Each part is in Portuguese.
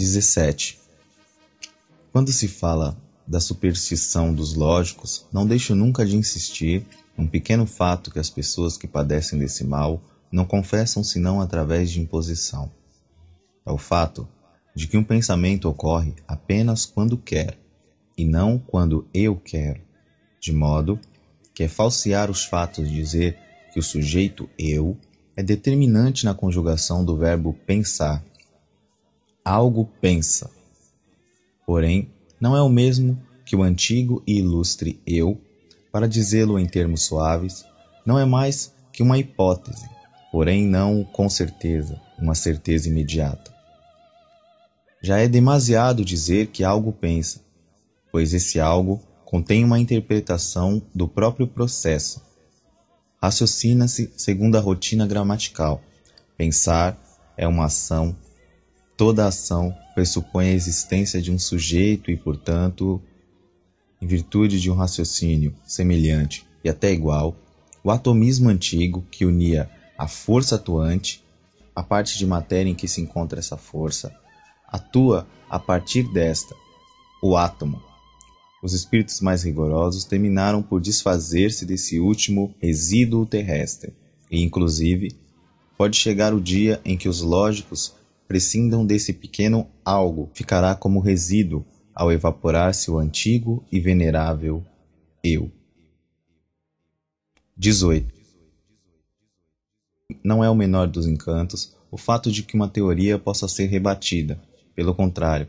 17. Quando se fala da superstição dos lógicos, não deixo nunca de insistir num pequeno fato que as pessoas que padecem desse mal não confessam senão através de imposição. É o fato de que um pensamento ocorre apenas quando quer, e não quando eu quero, de modo que é falsear os fatos dizer que o sujeito eu é determinante na conjugação do verbo pensar. Algo pensa. Porém, não é o mesmo que o antigo e ilustre eu, para dizê-lo em termos suaves, não é mais que uma hipótese, porém não com certeza, uma certeza imediata. Já é demasiado dizer que algo pensa, pois esse algo contém uma interpretação do próprio processo. Raciocina-se segundo a rotina gramatical. Pensar é uma ação. Toda ação pressupõe a existência de um sujeito e, portanto, em virtude de um raciocínio semelhante e até igual, o atomismo antigo que unia a força atuante, a parte de matéria em que se encontra essa força, atua a partir desta, o átomo. Os espíritos mais rigorosos terminaram por desfazer-se desse último resíduo terrestre e, inclusive, pode chegar o dia em que os lógicos prescindam desse pequeno algo, ficará como resíduo ao evaporar-se o antigo e venerável eu. 18. Não é o menor dos encantos o fato de que uma teoria possa ser rebatida. Pelo contrário,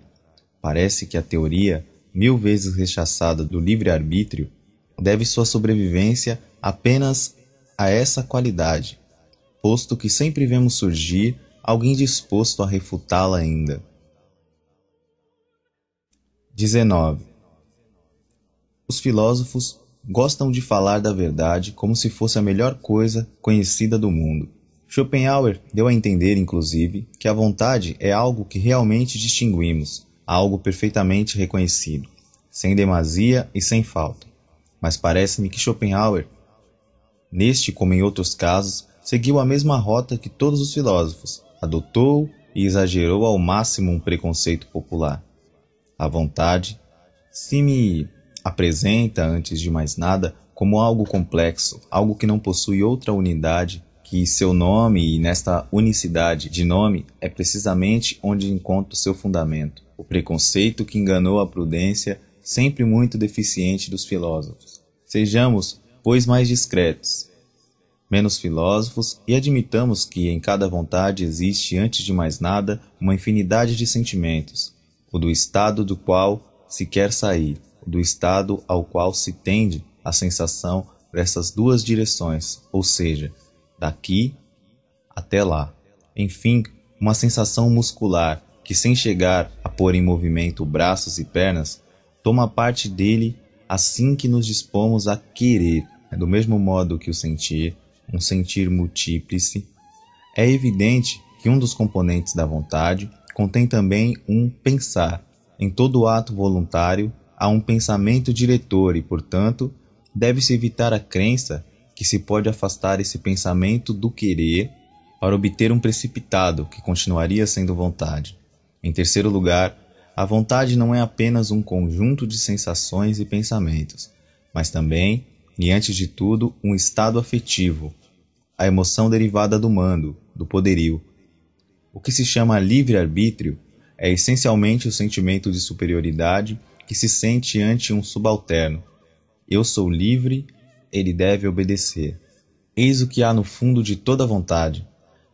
parece que a teoria, mil vezes rechaçada do livre-arbítrio, deve sua sobrevivência apenas a essa qualidade, posto que sempre vemos surgir alguém disposto a refutá-la ainda. 19. Os filósofos gostam de falar da verdade como se fosse a melhor coisa conhecida do mundo. Schopenhauer deu a entender, inclusive, que a vontade é algo que realmente distinguimos, algo perfeitamente reconhecido, sem demasia e sem falta. Mas parece-me que Schopenhauer, neste como em outros casos, seguiu a mesma rota que todos os filósofos, adotou e exagerou ao máximo um preconceito popular. A vontade se me apresenta, antes de mais nada, como algo complexo, algo que não possui outra unidade, que seu nome, e nesta unicidade de nome é precisamente onde encontra o seu fundamento. O preconceito que enganou a prudência, sempre muito deficiente dos filósofos. Sejamos, pois, mais discretos, menos filósofos, e admitamos que em cada vontade existe, antes de mais nada, uma infinidade de sentimentos, o do estado do qual se quer sair, o do estado ao qual se tende a sensação dessas duas direções, ou seja, daqui até lá. Enfim, uma sensação muscular que, sem chegar a pôr em movimento braços e pernas, toma parte dele assim que nos dispomos a querer. Do mesmo modo que o sentir, um sentir múltíplice, é evidente que um dos componentes da vontade contém também um pensar. Em todo ato voluntário há um pensamento diretor e, portanto, deve-se evitar a crença que se pode afastar esse pensamento do querer para obter um precipitado que continuaria sendo vontade. Em terceiro lugar, a vontade não é apenas um conjunto de sensações e pensamentos, mas também, e antes de tudo, um estado afetivo, a emoção derivada do mando, do poderio. O que se chama livre-arbítrio é essencialmente o sentimento de superioridade que se sente ante um subalterno. Eu sou livre, ele deve obedecer. Eis o que há no fundo de toda vontade,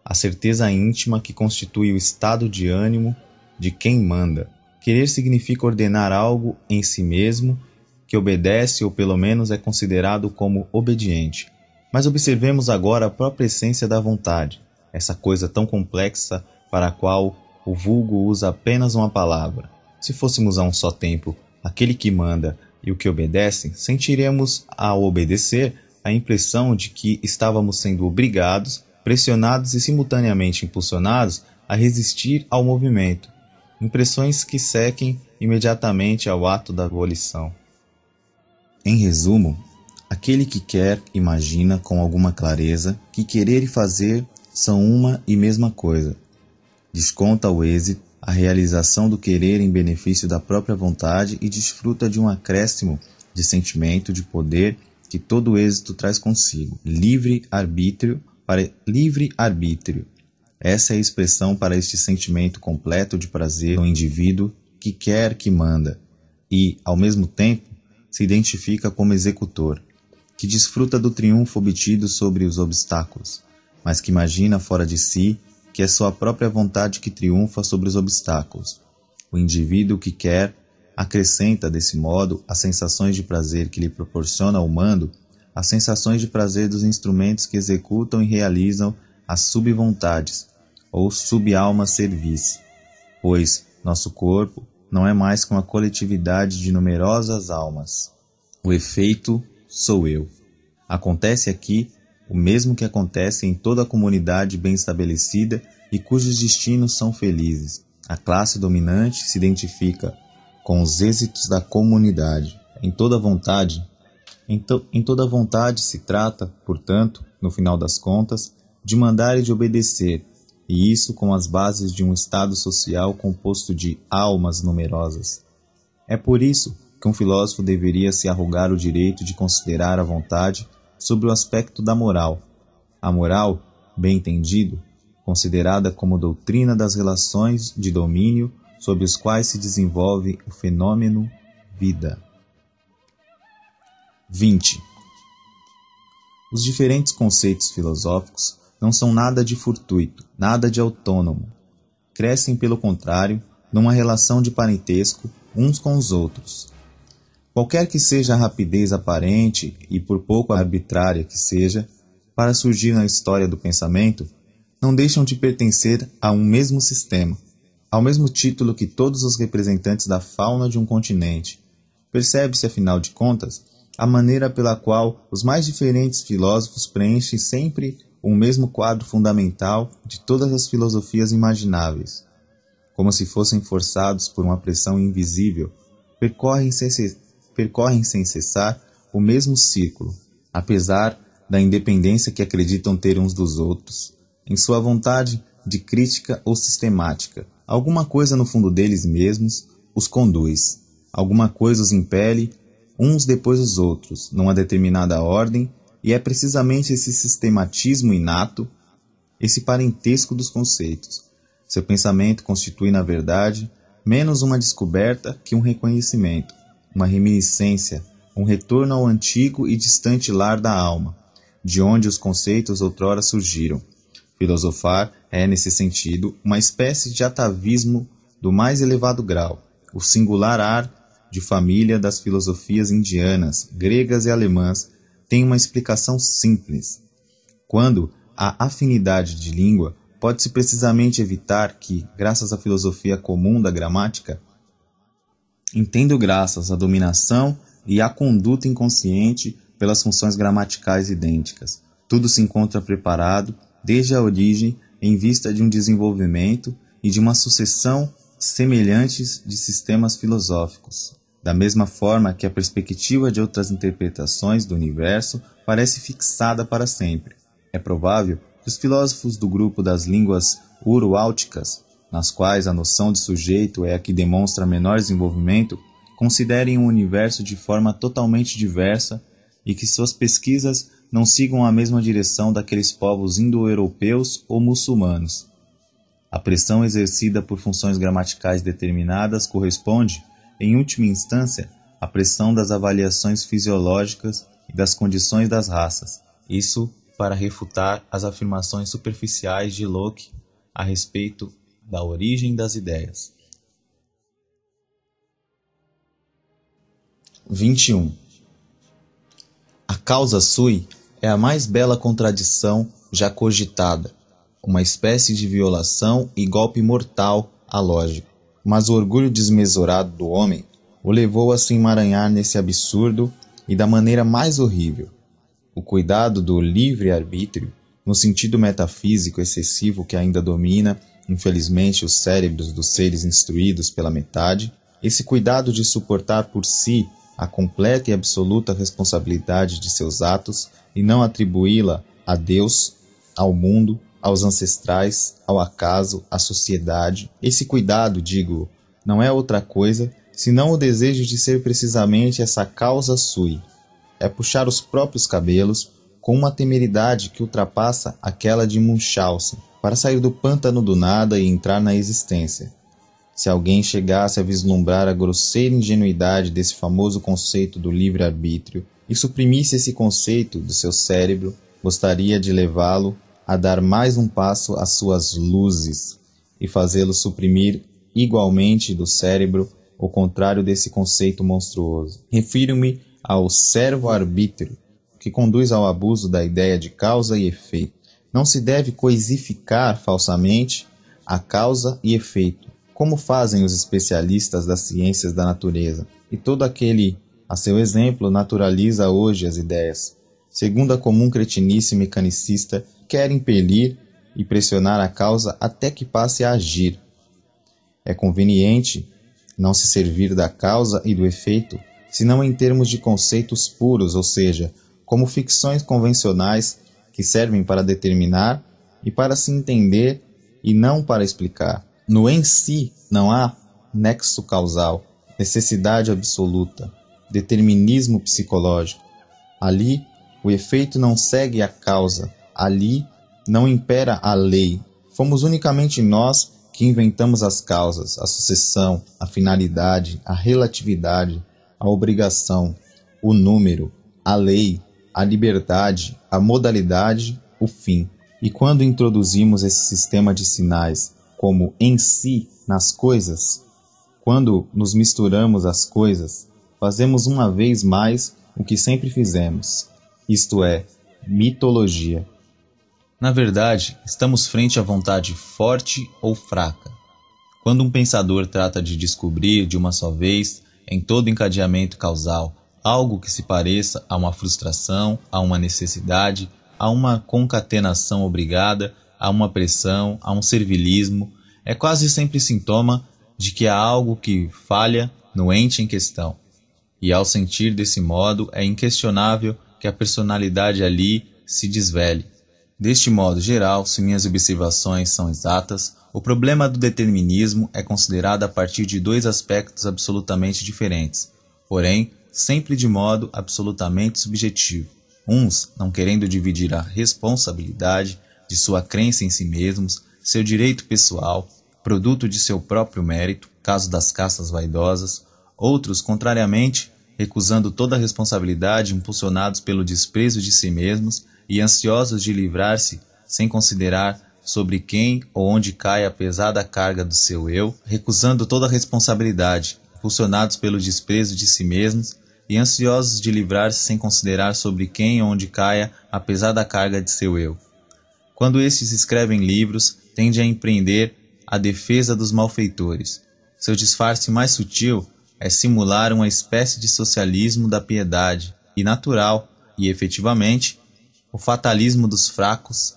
a certeza íntima que constitui o estado de ânimo de quem manda. Querer significa ordenar algo em si mesmo que obedece ou pelo menos é considerado como obediente. Mas observemos agora a própria essência da vontade, essa coisa tão complexa para a qual o vulgo usa apenas uma palavra. Se fôssemos a um só tempo aquele que manda e o que obedece, sentiremos ao obedecer a impressão de que estávamos sendo obrigados, pressionados e simultaneamente impulsionados a resistir ao movimento, impressões que seguem imediatamente ao ato da abolição. Em resumo, aquele que quer imagina com alguma clareza que querer e fazer são uma e mesma coisa. Desconta o êxito a realização do querer em benefício da própria vontade e desfruta de um acréscimo de sentimento de poder que todo êxito traz consigo. Livre arbítrio. Essa é a expressão para este sentimento completo de prazer no indivíduo que quer que manda e, ao mesmo tempo, se identifica como executor, que desfruta do triunfo obtido sobre os obstáculos, mas que imagina fora de si que é sua própria vontade que triunfa sobre os obstáculos. O indivíduo que quer acrescenta, desse modo, as sensações de prazer que lhe proporciona o mando, as sensações de prazer dos instrumentos que executam e realizam as subvontades, ou subalma serviço, pois nosso corpo não é mais que uma coletividade de numerosas almas. O efeito sou eu. Acontece aqui o mesmo que acontece em toda a comunidade bem estabelecida e cujos destinos são felizes. A classe dominante se identifica com os êxitos da comunidade. Em toda vontade se trata, portanto, no final das contas, de mandar e de obedecer, e isso com as bases de um estado social composto de almas numerosas. É por isso que um filósofo deveria se arrogar o direito de considerar a vontade sobre o aspecto da moral. A moral, bem entendido, considerada como doutrina das relações de domínio sobre os quais se desenvolve o fenômeno vida. 20. Os diferentes conceitos filosóficos não são nada de fortuito, nada de autônomo. Crescem, pelo contrário, numa relação de parentesco uns com os outros. Qualquer que seja a rapidez aparente e por pouco arbitrária que seja, para surgir na história do pensamento, não deixam de pertencer a um mesmo sistema, ao mesmo título que todos os representantes da fauna de um continente. Percebe-se, afinal de contas, a maneira pela qual os mais diferentes filósofos preenchem sempre o mesmo quadro fundamental de todas as filosofias imagináveis. Como se fossem forçados por uma pressão invisível, percorrem sem cessar o mesmo círculo, apesar da independência que acreditam ter uns dos outros, em sua vontade de crítica ou sistemática. Alguma coisa no fundo deles mesmos os conduz, alguma coisa os impele uns depois dos outros, numa determinada ordem, e é precisamente esse sistematismo inato, esse parentesco dos conceitos. Seu pensamento constitui, na verdade, menos uma descoberta que um reconhecimento, uma reminiscência, um retorno ao antigo e distante lar da alma, de onde os conceitos outrora surgiram. Filosofar é, nesse sentido, uma espécie de atavismo do mais elevado grau, o singular ar de família das filosofias indianas, gregas e alemãs tem uma explicação simples. Quando há afinidade de língua, pode-se precisamente evitar que, graças à filosofia comum da gramática, entendo graças à dominação e à conduta inconsciente pelas funções gramaticais idênticas. Tudo se encontra preparado, desde a origem, em vista de um desenvolvimento e de uma sucessão semelhantes de sistemas filosóficos. Da mesma forma que a perspectiva de outras interpretações do universo parece fixada para sempre. É provável que os filósofos do grupo das línguas uruálticas, nas quais a noção de sujeito é a que demonstra menor desenvolvimento, considerem um universo de forma totalmente diversa e que suas pesquisas não sigam a mesma direção daqueles povos indo-europeus ou muçulmanos. A pressão exercida por funções gramaticais determinadas corresponde, em última instância, à pressão das avaliações fisiológicas e das condições das raças. Isso para refutar as afirmações superficiais de Locke a respeito da origem das ideias. 21. A causa sui é a mais bela contradição já cogitada, uma espécie de violação e golpe mortal à lógica. Mas o orgulho desmesurado do homem o levou a se emaranhar nesse absurdo e da maneira mais horrível. O cuidado do livre-arbítrio, no sentido metafísico excessivo que ainda domina, infelizmente, os cérebros dos seres instruídos pela metade, esse cuidado de suportar por si a completa e absoluta responsabilidade de seus atos e não atribuí-la a Deus, ao mundo, aos ancestrais, ao acaso, à sociedade. Esse cuidado, digo, não é outra coisa senão o desejo de ser precisamente essa causa sui. É puxar os próprios cabelos com uma temeridade que ultrapassa aquela de Munchausen, para sair do pântano do nada e entrar na existência. Se alguém chegasse a vislumbrar a grosseira ingenuidade desse famoso conceito do livre-arbítrio e suprimisse esse conceito do seu cérebro, gostaria de levá-lo a dar mais um passo às suas luzes e fazê-lo suprimir igualmente do cérebro o contrário desse conceito monstruoso. Refiro-me ao servo-arbítrio, que conduz ao abuso da ideia de causa e efeito. Não se deve coisificar falsamente a causa e efeito, como fazem os especialistas das ciências da natureza. E todo aquele, a seu exemplo, naturaliza hoje as ideias, segundo a comum cretinice mecanicista, quer impelir e pressionar a causa até que passe a agir. É conveniente não se servir da causa e do efeito, senão em termos de conceitos puros, ou seja, como ficções convencionais que servem para determinar e para se entender e não para explicar. No em si não há nexo causal, necessidade absoluta, determinismo psicológico. Ali, o efeito não segue a causa. Ali, não impera a lei. Fomos unicamente nós que inventamos as causas, a sucessão, a finalidade, a relatividade, a obrigação, o número, a lei, a liberdade, a modalidade, o fim. E quando introduzimos esse sistema de sinais como em si, nas coisas, quando nos misturamos às coisas, fazemos uma vez mais o que sempre fizemos, isto é, mitologia. Na verdade, estamos frente à vontade forte ou fraca. Quando um pensador trata de descobrir de uma só vez, em todo encadeamento causal, algo que se pareça a uma frustração, a uma necessidade, a uma concatenação obrigada, a uma pressão, a um servilismo, é quase sempre sintoma de que há algo que falha no ente em questão. E ao sentir desse modo, é inquestionável que a personalidade ali se desvele. Deste modo geral, se minhas observações são exatas, o problema do determinismo é considerado a partir de dois aspectos absolutamente diferentes, porém, sempre de modo absolutamente subjetivo, uns não querendo dividir a responsabilidade de sua crença em si mesmos, seu direito pessoal, produto de seu próprio mérito, caso das castas vaidosas, outros, contrariamente, recusando toda a responsabilidade, impulsionados pelo desprezo de si mesmos e ansiosos de livrar-se, sem considerar sobre quem ou onde cai a pesada carga do seu eu, recusando toda a responsabilidade, impulsionados pelo desprezo de si mesmos e ansiosos de livrar-se sem considerar sobre quem ou onde caia a pesada carga de seu eu. Quando estes escrevem livros, tende a empreender a defesa dos malfeitores. Seu disfarce mais sutil é simular uma espécie de socialismo da piedade, e natural, e efetivamente, o fatalismo dos fracos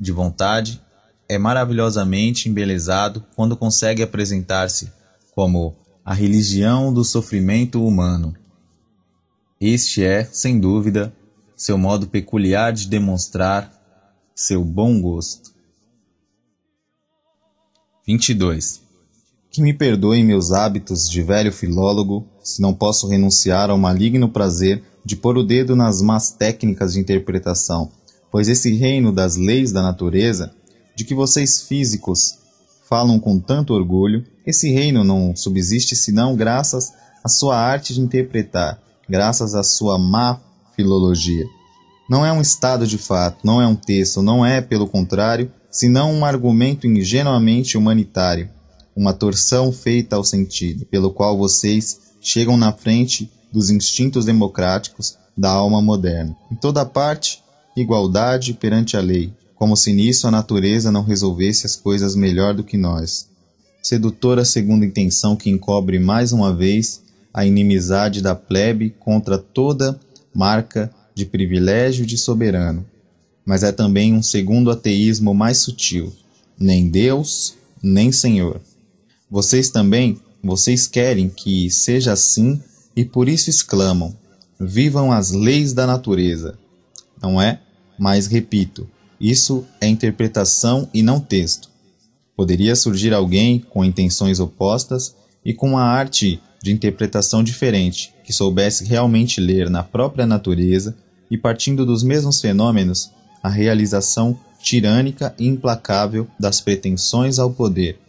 de vontade é maravilhosamente embelezado quando consegue apresentar-se como a religião do sofrimento humano. Este é, sem dúvida, seu modo peculiar de demonstrar seu bom gosto. 22. Que me perdoem meus hábitos de velho filólogo, se não posso renunciar ao maligno prazer de pôr o dedo nas más técnicas de interpretação, pois esse reino das leis da natureza, de que vocês físicos falam com tanto orgulho, esse reino não subsiste senão graças à sua arte de interpretar, graças à sua má filologia. Não é um estado de fato, não é um texto, não é, pelo contrário, senão um argumento ingenuamente humanitário, uma torção feita ao sentido, pelo qual vocês chegam na frente dos instintos democráticos da alma moderna. Em toda parte, igualdade perante a lei, como se nisso a natureza não resolvesse as coisas melhor do que nós. Sedutora segunda intenção que encobre mais uma vez a inimizade da plebe contra toda marca de privilégio de soberano, mas é também um segundo ateísmo mais sutil, nem Deus, nem Senhor. Vocês querem que seja assim e por isso exclamam, vivam as leis da natureza, não é? Mas repito, Isso é interpretação e não texto. Poderia surgir alguém com intenções opostas e com uma arte de interpretação diferente, que soubesse realmente ler na própria natureza e, partindo dos mesmos fenômenos, a realização tirânica e implacável das pretensões ao poder.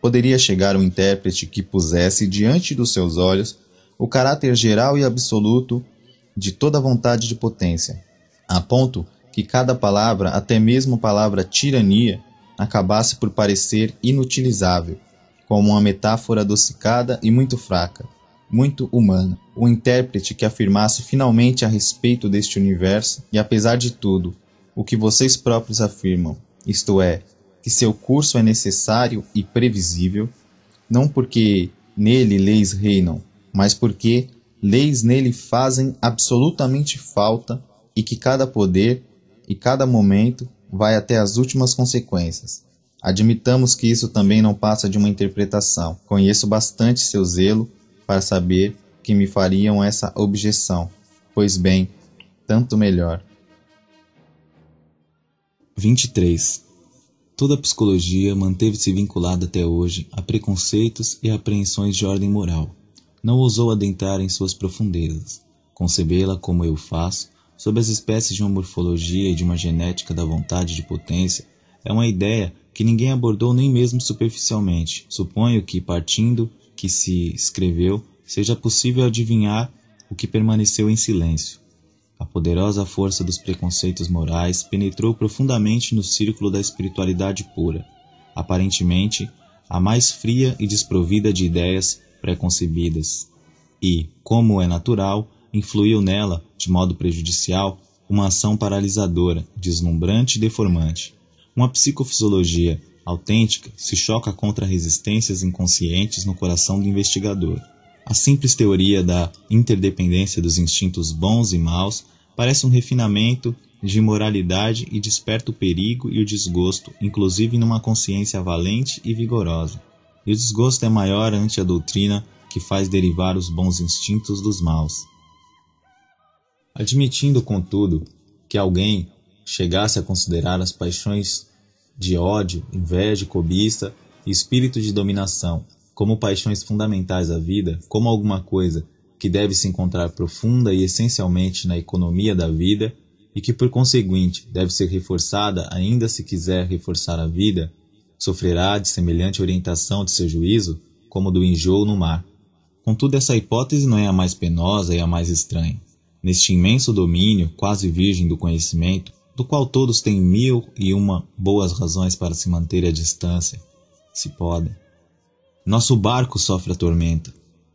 Poderia chegar um intérprete que pusesse diante dos seus olhos o caráter geral e absoluto de toda vontade de potência, a ponto que cada palavra, até mesmo a palavra tirania, acabasse por parecer inutilizável, como uma metáfora adocicada e muito fraca, muito humana. O intérprete que afirmasse finalmente a respeito deste universo e, apesar de tudo, o que vocês próprios afirmam, isto é, que seu curso é necessário e previsível, não porque nele leis reinam, mas porque leis nele fazem absolutamente falta e que cada poder e cada momento vai até as últimas consequências. Admitamos que isso também não passa de uma interpretação. Conheço bastante seu zelo para saber que me fariam essa objeção. Pois bem, tanto melhor. 23. Toda a psicologia manteve-se vinculada até hoje a preconceitos e apreensões de ordem moral. Não ousou adentrar em suas profundezas, concebê-la como eu faço, sob as espécies de uma morfologia e de uma genética da vontade de potência, é uma ideia que ninguém abordou nem mesmo superficialmente. Suponho que, partindo que se escreveu, seja possível adivinhar o que permaneceu em silêncio. A poderosa força dos preconceitos morais penetrou profundamente no círculo da espiritualidade pura, aparentemente a mais fria e desprovida de ideias preconcebidas, e, como é natural, influiu nela, de modo prejudicial, uma ação paralisadora, deslumbrante e deformante. Uma psicofisiologia autêntica se choca contra resistências inconscientes no coração do investigador. A simples teoria da interdependência dos instintos bons e maus parece um refinamento de moralidade e desperta o perigo e o desgosto, inclusive numa consciência valente e vigorosa. E o desgosto é maior ante a doutrina que faz derivar os bons instintos dos maus. Admitindo, contudo, que alguém chegasse a considerar as paixões de ódio, inveja, cobiça e espírito de dominação como paixões fundamentais à vida, como alguma coisa que deve se encontrar profunda e essencialmente na economia da vida e que, por conseguinte, deve ser reforçada ainda se quiser reforçar a vida, sofrerá de semelhante orientação de seu juízo como do enjoo no mar. Contudo, essa hipótese não é a mais penosa e a mais estranha. Neste imenso domínio, quase virgem do conhecimento, do qual todos têm 1001 boas razões para se manter à distância, se podem. Nosso barco sofre a tormenta.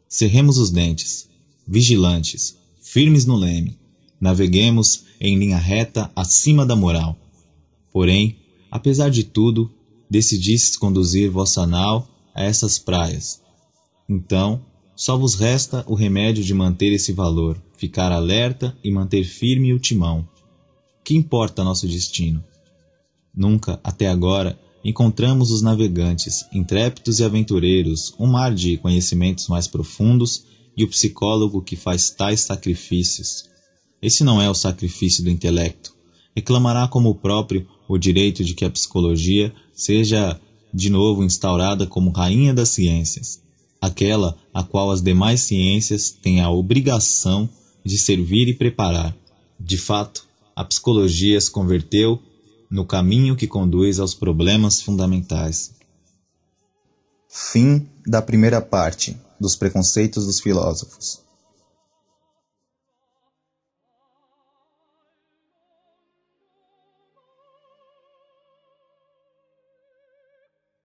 Cerremos os dentes, vigilantes, firmes no leme. Naveguemos em linha reta acima da moral. Porém, apesar de tudo, decidistes conduzir vossa nau a essas praias. Então, só vos resta o remédio de manter esse valor, ficar alerta e manter firme o timão. Que importa nosso destino? Nunca, até agora, encontramos os navegantes, intrépidos e aventureiros, um mar de conhecimentos mais profundos e o psicólogo que faz tais sacrifícios. Esse não é o sacrifício do intelecto. Reclamará como próprio o direito de que a psicologia seja de novo instaurada como rainha das ciências, aquela a qual as demais ciências têm a obrigação de servir e preparar. De fato, a psicologia se converteu no caminho que conduz aos problemas fundamentais. Fim da primeira parte dos Preconceitos dos Filósofos.